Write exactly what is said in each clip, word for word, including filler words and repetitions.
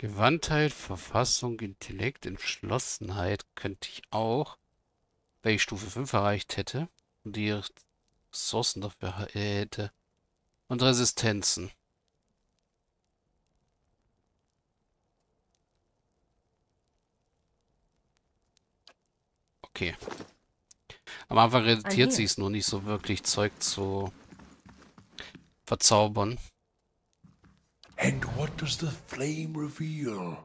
Gewandtheit, Verfassung, Intellekt, Entschlossenheit könnte ich auch, wenn ich Stufe fünf erreicht hätte und die Ressourcen dafür hätte. Und Resistenzen. Okay. Am Anfang reduziert sich es nur nicht so wirklich, Zeug zu verzaubern. And what does the flame reveal?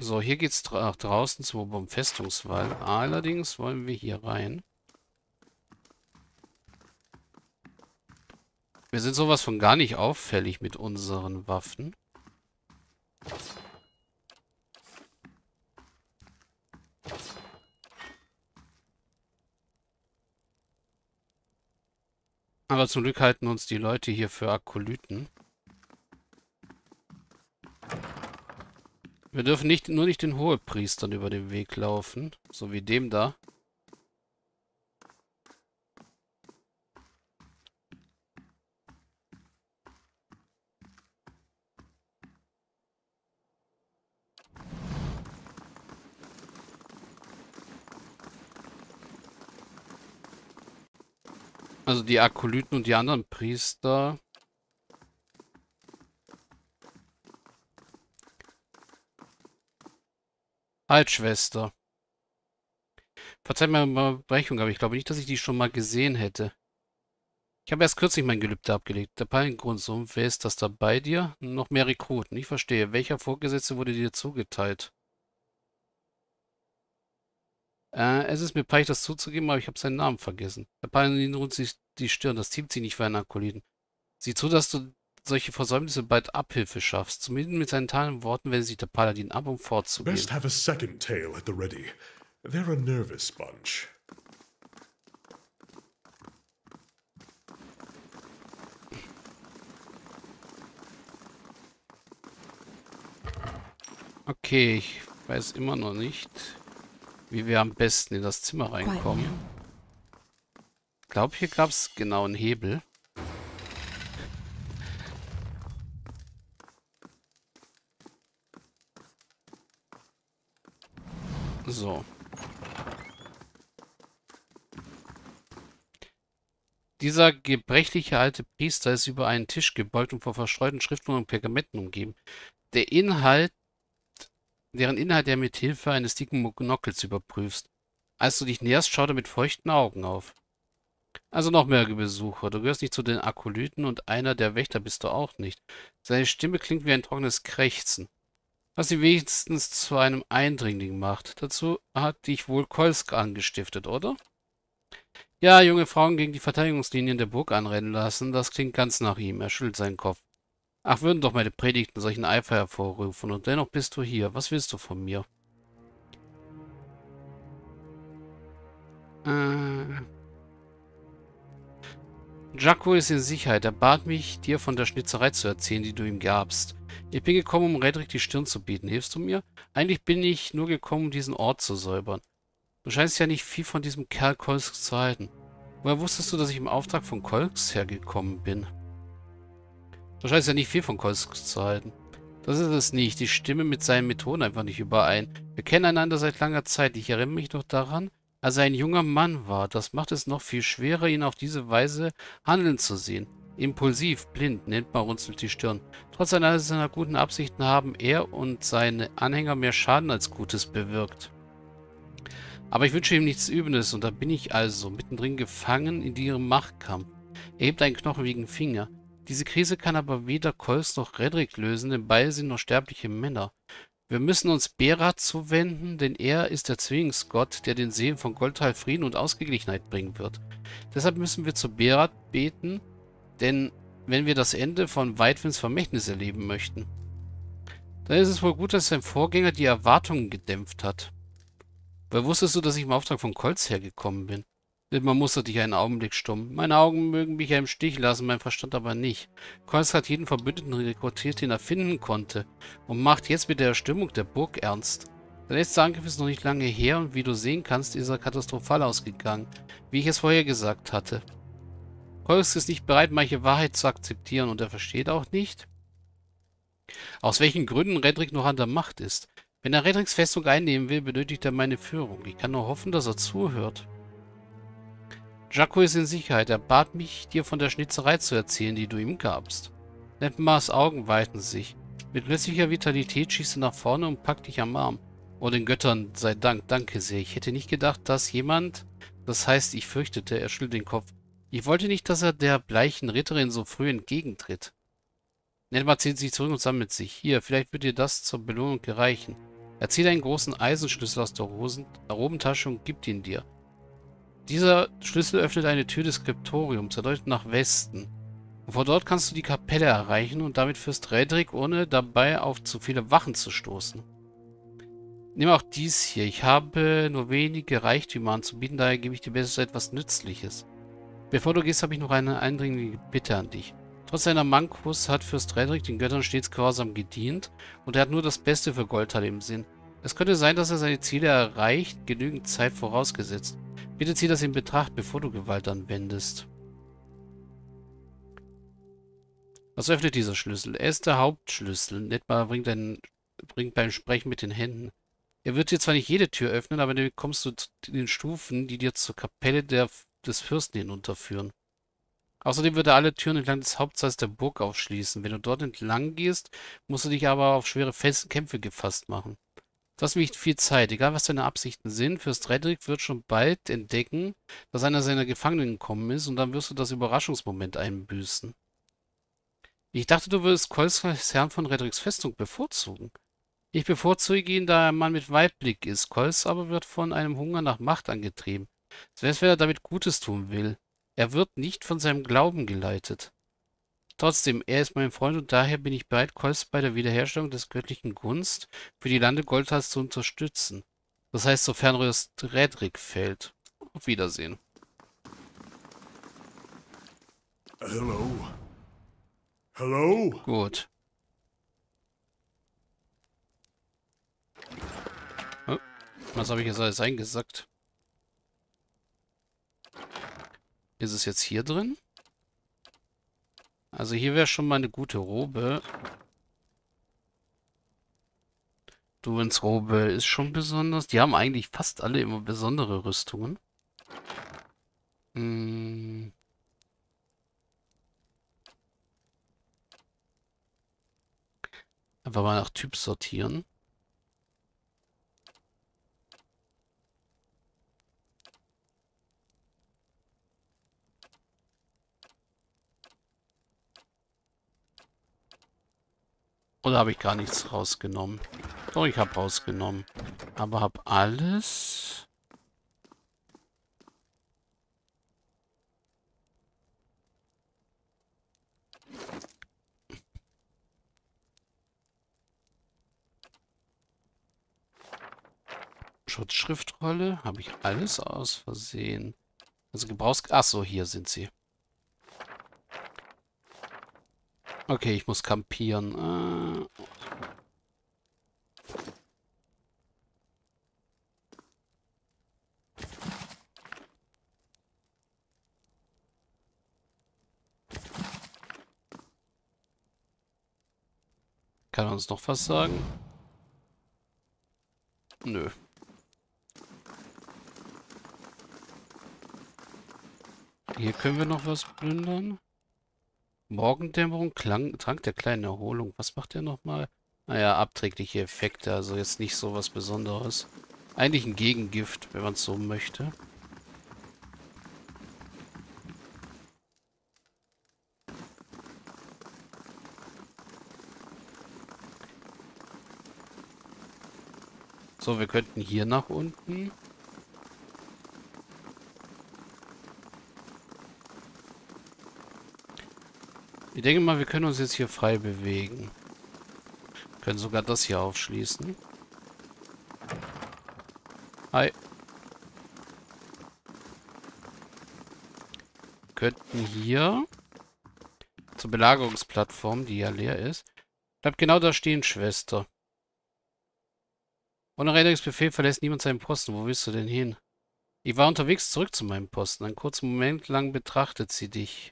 So, hier geht's dra draußen zum Oberm Festungswald. Allerdings wollen wir hier rein. Wir sind sowas von gar nicht auffällig mit unseren Waffen. Aber zum Glück halten uns die Leute hier für Akolyten. Wir dürfen nicht, nur nicht den Hohepriestern über den Weg laufen. So wie dem da. Also die Akolyten und die anderen Priester. Halt, Schwester. Verzeiht meine Unterbrechung, aber ich glaube nicht, dass ich die schon mal gesehen hätte. Ich habe erst kürzlich mein Gelübde abgelegt. Der Pallengrundsumpf, wer ist das da bei dir? Noch mehr Rekruten. Ich verstehe. Welcher Vorgesetzte wurde dir zugeteilt? Äh, es ist mir peinlich, das zuzugeben, aber ich habe seinen Namen vergessen. Der Paladin runzelt sich die Stirn. Das Team zieht nicht für einen Akolyten. Sieh zu, dass du solche Versäumnisse bald Abhilfe schaffst. Zumindest mit seinen talen Worten wendet sich der Paladin ab, um vorzugehen. Best have a second tale at the ready. They're a nervous bunch. Okay, ich weiß immer noch nicht, wie wir am besten in das Zimmer reinkommen. Ich glaube, hier gab es genau einen Hebel. So. Dieser gebrechliche alte Priester ist über einen Tisch gebeugt und von verstreuten Schriften und Pergamenten umgeben. Der Inhalt deren Inhalt er mit Hilfe eines dicken Monockels überprüfst. Als du dich näherst, schaut er mit feuchten Augen auf. Also noch mehr Besucher. Du gehörst nicht zu den Akolyten und einer der Wächter bist du auch nicht. Seine Stimme klingt wie ein trockenes Krächzen, was sie wenigstens zu einem Eindringling macht. Dazu hat dich wohl Kolsc angestiftet, oder? Ja, junge Frauen gegen die Verteidigungslinien der Burg anrennen lassen, das klingt ganz nach ihm. Er schüttelt seinen Kopf. Ach, würden doch meine Predigten solchen Eifer hervorrufen und dennoch bist du hier. Was willst du von mir? Äh. Jaco ist in Sicherheit. Er bat mich, dir von der Schnitzerei zu erzählen, die du ihm gabst. Ich bin gekommen, um Raedric die Stirn zu bieten. Hilfst du mir? Eigentlich bin ich nur gekommen, um diesen Ort zu säubern. Du scheinst ja nicht viel von diesem Kerl Kolsc zu halten. Woher wusstest du, dass ich im Auftrag von Kolsc hergekommen bin? Du scheinst ja nicht viel von Kolsc zu halten. Das ist es nicht. Die Stimme mit seinen Methoden einfach nicht überein. Wir kennen einander seit langer Zeit. Ich erinnere mich noch daran, als er ein junger Mann war. Das macht es noch viel schwerer, ihn auf diese Weise handeln zu sehen. Impulsiv, blind, nennt man runzelt die Stirn. Trotz aller seiner guten Absichten haben er und seine Anhänger mehr Schaden als Gutes bewirkt. Aber ich wünsche ihm nichts Übles und da bin ich also mittendrin gefangen in ihrem Machtkampf. Er hebt einen knocheligen Finger. Diese Krise kann aber weder Kolsc noch Raedric lösen, denn beide sind noch sterbliche Männer. Wir müssen uns Berath zuwenden, denn er ist der Zwillingsgott, der den Seelen von Goldteil Frieden und Ausgeglichenheit bringen wird. Deshalb müssen wir zu Berath beten, denn wenn wir das Ende von Waidwens Vermächtnis erleben möchten, dann ist es wohl gut, dass sein Vorgänger die Erwartungen gedämpft hat. Woher wusstest du, dass ich im Auftrag von Kolsc hergekommen bin? Man musterte dich einen Augenblick stumm. Meine Augen mögen mich ja im Stich lassen, mein Verstand aber nicht. Kolsc hat jeden Verbündeten rekrutiert, den er finden konnte und macht jetzt mit der Erstürmung der Burg ernst. Der letzte Angriff ist noch nicht lange her und wie du sehen kannst, ist er katastrophal ausgegangen, wie ich es vorher gesagt hatte. Kolsc ist nicht bereit, manche Wahrheit zu akzeptieren und er versteht auch nicht, Aus welchen Gründen Raedric noch an der Macht ist. Wenn er Raedrics Festung einnehmen will, benötigt er meine Führung. Ich kann nur hoffen, dass er zuhört. Jaco ist in Sicherheit. Er bat mich, dir von der Schnitzerei zu erzählen, die du ihm gabst. Nedmars Augen weiten sich. Mit plötzlicher Vitalität schießt er nach vorne und packt dich am Arm. Oh, den Göttern sei Dank. Danke sehr. Ich hätte nicht gedacht, dass jemand... Das heißt, ich fürchtete, er schüttelt den Kopf. Ich wollte nicht, dass er der bleichen Ritterin so früh entgegentritt. Nedmar zieht sich zurück und sammelt sich. Hier, vielleicht wird dir das zur Belohnung gereichen. Er zieht einen großen Eisenschlüssel aus der Robentasche und gibt ihn dir. Dieser Schlüssel öffnet eine Tür des Skriptoriums, er deutet nach Westen. Und von dort kannst du die Kapelle erreichen und damit führst Raedric, ohne dabei auf zu viele Wachen zu stoßen. Nimm auch dies hier. Ich habe nur wenige Reichtümer anzubieten, daher gebe ich dir besser etwas Nützliches. Bevor du gehst, habe ich noch eine eindringliche Bitte an dich. Trotz seiner Mankos hat Fürst Raedric den Göttern stets gehorsam gedient und er hat nur das Beste für Goldteil im Sinn. Es könnte sein, dass er seine Ziele erreicht, genügend Zeit vorausgesetzt. Bitte zieh das in Betracht, bevor du Gewalt anwendest. Was öffnet dieser Schlüssel? Er ist der Hauptschlüssel. Nedmar bringt, einen, bringt beim Sprechen mit den Händen. Er wird dir zwar nicht jede Tür öffnen, aber dann kommst du zu den Stufen, die dir zur Kapelle der, des Fürsten hinunterführen. Außerdem wird er alle Türen entlang des Hauptsaals der Burg aufschließen. Wenn du dort entlang gehst, musst du dich aber auf schwere Kämpfe gefasst machen. Du hast nicht viel Zeit. Egal, was deine Absichten sind, Fürst Raedric wird schon bald entdecken, dass einer seiner Gefangenen gekommen ist und dann wirst du das Überraschungsmoment einbüßen. Ich dachte, du würdest Kolsc als Herrn von Raedrics Festung bevorzugen. Ich bevorzuge ihn, da er ein Mann mit Weitblick ist. Kolsc aber wird von einem Hunger nach Macht angetrieben. Selbst wenn er damit Gutes tun will. Er wird nicht von seinem Glauben geleitet. Trotzdem, er ist mein Freund und daher bin ich bereit, Kolsc bei der Wiederherstellung des göttlichen Gunst für die Lande Goldteils zu unterstützen. Das heißt, sofern Raedric fällt. Auf Wiedersehen. Hallo. Hallo. Gut. Oh, was habe ich jetzt alles eingesackt? Ist es jetzt hier drin? Also hier wäre schon mal eine gute Robe. Du ins Robe ist schon besonders. Die haben eigentlich fast alle immer besondere Rüstungen. Hm. Einfach mal nach Typ sortieren. Oder habe ich gar nichts rausgenommen? Doch, ich habe rausgenommen. Aber habe alles... Schutzschriftrolle? Habe ich alles aus Versehen? Also Gebrauchs... Achso, hier sind sie. Okay, ich muss kampieren. Äh. Kann er uns noch was sagen? Nö. Hier können wir noch was plündern. Morgendämmerung, Klang, Trank der kleinen Erholung. Was macht der nochmal? Naja, abträgliche Effekte, also jetzt nicht so was Besonderes. Eigentlich ein Gegengift, wenn man es so möchte. So, wir könnten hier nach unten... Ich denke mal, wir können uns jetzt hier frei bewegen. Wir können sogar das hier aufschließen. Hi. Wir könnten hier zur Belagerungsplattform, die ja leer ist. Bleibt genau da stehen, Schwester. Ohne Raedrics Befehl verlässt niemand seinen Posten. Wo willst du denn hin? Ich war unterwegs zurück zu meinem Posten. Einen kurzen Moment lang betrachtet sie dich.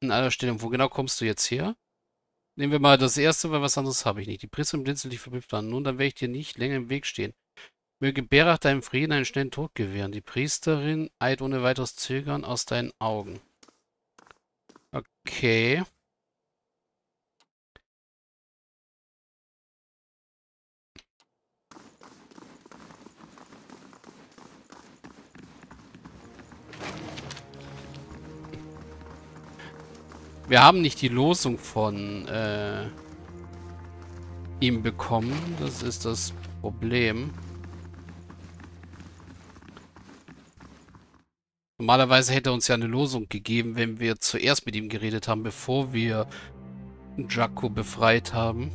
in aller Stellung. Wo genau kommst du jetzt her? Nehmen wir mal das erste, weil was anderes habe ich nicht. Die Prismen blinzeln dich verblüfft an. Nun, dann werde ich dir nicht länger im Weg stehen. Möge Berath deinem Frieden einen schnellen Tod gewähren. Die Priesterin eilt ohne weiteres Zögern aus deinen Augen. Okay. Wir haben nicht die Losung von äh, ihm bekommen. Das ist das Problem. Normalerweise hätte er uns ja eine Losung gegeben, wenn wir zuerst mit ihm geredet haben, bevor wir Jakku befreit haben.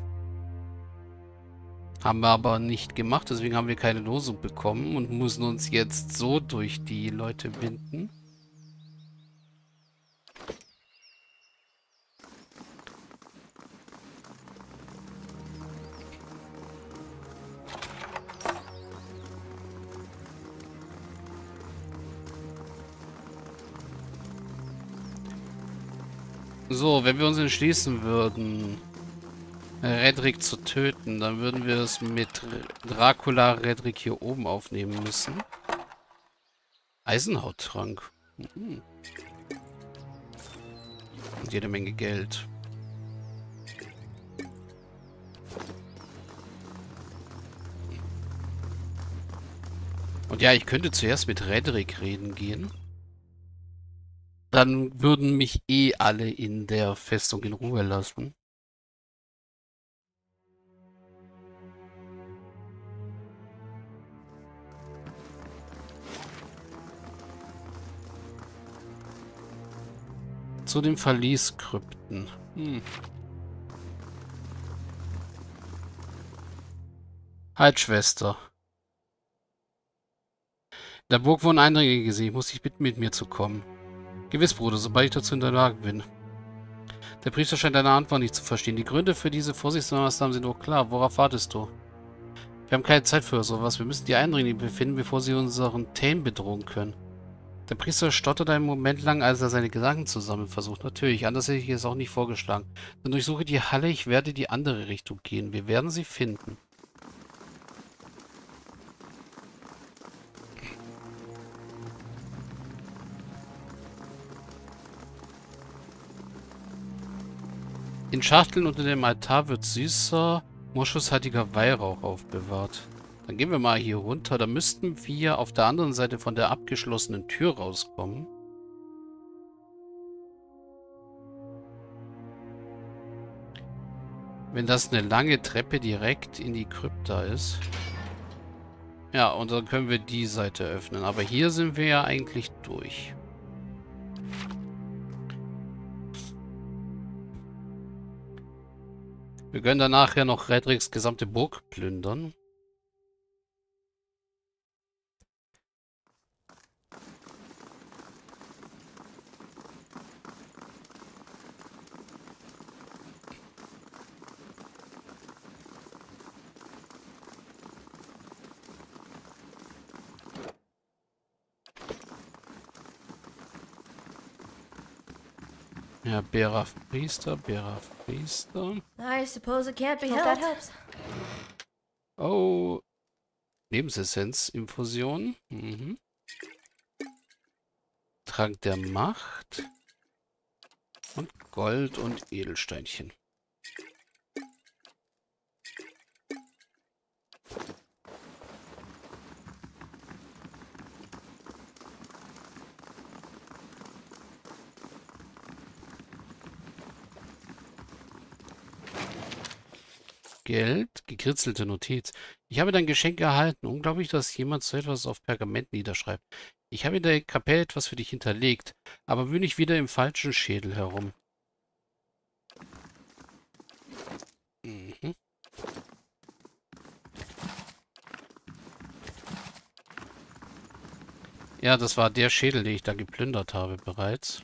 Haben wir aber nicht gemacht, deswegen haben wir keine Losung bekommen und müssen uns jetzt so durch die Leute winden. So, wenn wir uns entschließen würden, Raedric zu töten, dann würden wir es mit Dracula Raedric hier oben aufnehmen müssen. Eisenhauttrank. Mhm. Und jede Menge Geld. Und ja, ich könnte zuerst mit Raedric reden gehen. Dann würden mich eh alle in der Festung in Ruhe lassen. Zu den Verlieskrypten. Hm. Halt, Schwester. In der Burg wurden Eindringlinge gesehen. Ich muss dich bitten, mit mir zu kommen. Gewiss, Bruder, sobald ich dazu in der Lage bin. Der Priester scheint deine Antwort nicht zu verstehen. Die Gründe für diese Vorsichtsmaßnahmen sind doch klar. Worauf wartest du? Wir haben keine Zeit für sowas. Wir müssen die Eindringlinge befinden, bevor sie unseren Tame bedrohen können. Der Priester stottert einen Moment lang, als er seine Gedanken zusammen versucht. Natürlich, anders hätte ich es auch nicht vorgeschlagen. Dann durchsuche die Halle. Ich werde die andere Richtung gehen. Wir werden sie finden. In Schachteln unter dem Altar wird süßer, moschushaltiger Weihrauch aufbewahrt. Dann gehen wir mal hier runter. Da müssten wir auf der anderen Seite von der abgeschlossenen Tür rauskommen. Wenn das eine lange Treppe direkt in die Krypta ist. Ja, und dann können wir die Seite öffnen. Aber hier sind wir ja eigentlich durch. Wir können danach ja noch Raedrics gesamte Burg plündern. Yeah, Berath Priester, Berath Priester. I suppose it can't be helped. That helps. Oh, Lebensessenzinfusion. Mhm. Trank der Macht. Und Gold und Edelsteinchen. Geld, gekritzelte Notiz. Ich habe dein Geschenk erhalten. Unglaublich, dass jemand so etwas auf Pergament niederschreibt. Ich habe in der Kapelle etwas für dich hinterlegt, aber wühle ich wieder im falschen Schädel herum. Mhm. Ja, das war der Schädel, den ich da geplündert habe bereits.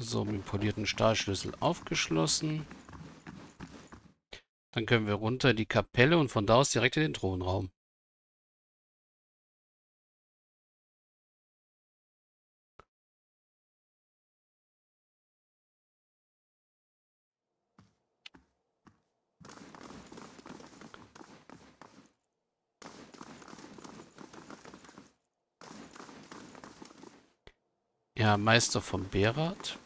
So, mit dem polierten Stahlschlüssel aufgeschlossen. Dann können wir runter in die Kapelle und von da aus direkt in den Thronraum. Ja, Meister von Berath.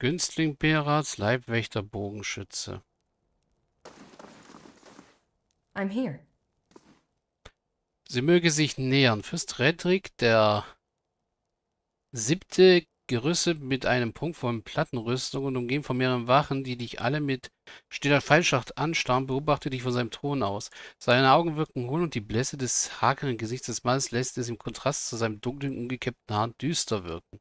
Günstling Beraths, Leibwächter, Bogenschütze. I'm here. Sie möge sich nähern. Fürst Raedric, der siebte, gerüstet mit einem Punkt von Plattenrüstung und umgeben von mehreren Wachen, die dich alle mit stiller Pfeilschacht anstarren, beobachte dich von seinem Thron aus. Seine Augen wirken hohl und die Blässe des hakelnden Gesichts des Mannes lässt es im Kontrast zu seinem dunklen, umgekämmten Haar düster wirken.